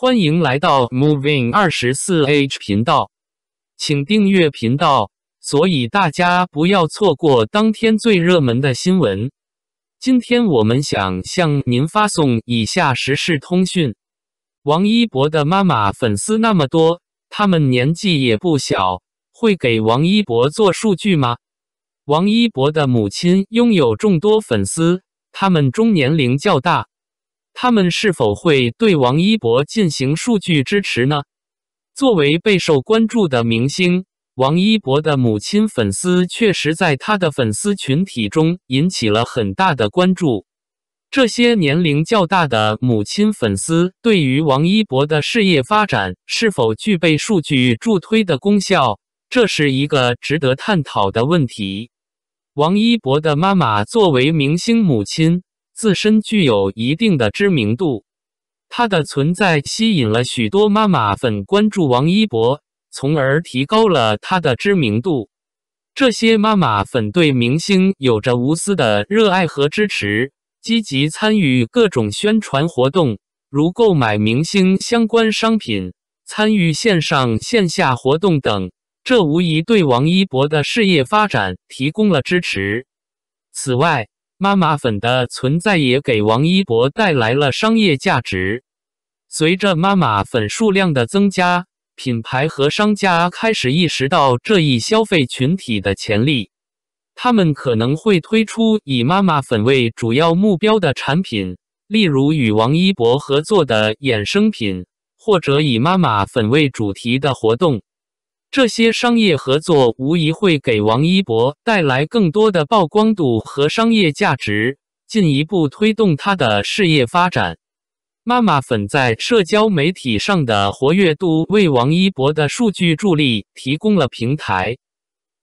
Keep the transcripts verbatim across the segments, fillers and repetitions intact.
欢迎来到 Moving 二十四 H 频道，请订阅频道，所以大家不要错过当天最热门的新闻。今天我们想向您发送以下时事通讯：王一博的妈妈粉丝那么多，他们年纪也不小，会给王一博做数据吗？王一博的母亲拥有众多粉丝，他们中年龄较大。 他们是否会对王一博进行数据支持呢？作为备受关注的明星，王一博的母亲粉丝确实在他的粉丝群体中引起了很大的关注。这些年龄较大的母亲粉丝对于王一博的事业发展是否具备数据助推的功效，这是一个值得探讨的问题。王一博的妈妈作为明星母亲， 自身具有一定的知名度，他的存在吸引了许多妈妈粉关注王一博，从而提高了他的知名度。这些妈妈粉对明星有着无私的热爱和支持，积极参与各种宣传活动，如购买明星相关商品、参与线上线下活动等。这无疑对王一博的事业发展提供了支持。此外， 妈妈粉的存在也给王一博带来了商业价值。随着妈妈粉数量的增加，品牌和商家开始意识到这一消费群体的潜力，他们可能会推出以妈妈粉为主要目标的产品，例如与王一博合作的衍生品，或者以妈妈粉为主题的活动。 这些商业合作无疑会给王一博带来更多的曝光度和商业价值，进一步推动他的事业发展。妈妈粉在社交媒体上的活跃度为王一博的数据助力提供了平台，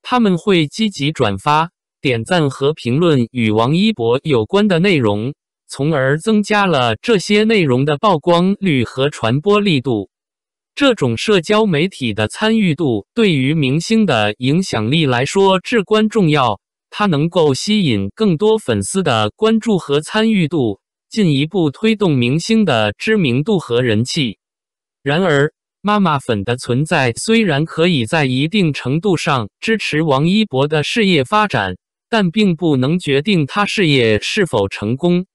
他们会积极转发、点赞和评论与王一博有关的内容，从而增加了这些内容的曝光率和传播力度。 这种社交媒体的参与度对于明星的影响力来说至关重要，它能够吸引更多粉丝的关注和参与度，进一步推动明星的知名度和人气。然而，妈妈粉的存在虽然可以在一定程度上支持王一博的事业发展，但并不能决定他事业是否成功。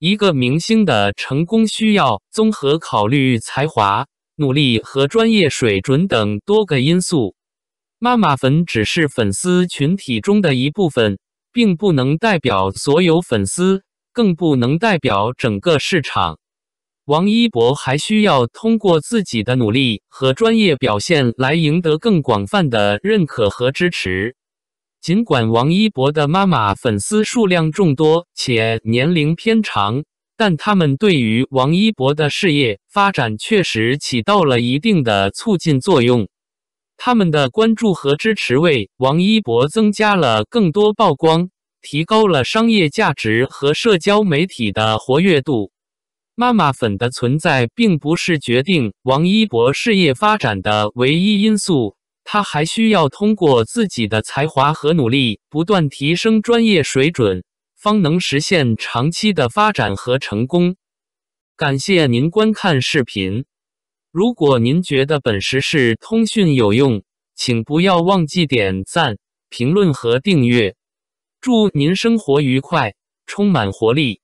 一个明星的成功需要综合考虑才华、 努力和专业水准等多个因素，妈妈粉只是粉丝群体中的一部分，并不能代表所有粉丝，更不能代表整个市场。王一博还需要通过自己的努力和专业表现来赢得更广泛的认可和支持。尽管王一博的妈妈粉丝数量众多且年龄偏长， 但他们对于王一博的事业发展确实起到了一定的促进作用。他们的关注和支持为王一博增加了更多曝光，提高了商业价值和社交媒体的活跃度。妈妈粉的存在并不是决定王一博事业发展的唯一因素，他还需要通过自己的才华和努力，不断提升专业水准， 方能实现长期的发展和成功。感谢您观看视频。如果您觉得本时事通讯有用，请不要忘记点赞、评论和订阅。祝您生活愉快，充满活力。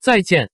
再见。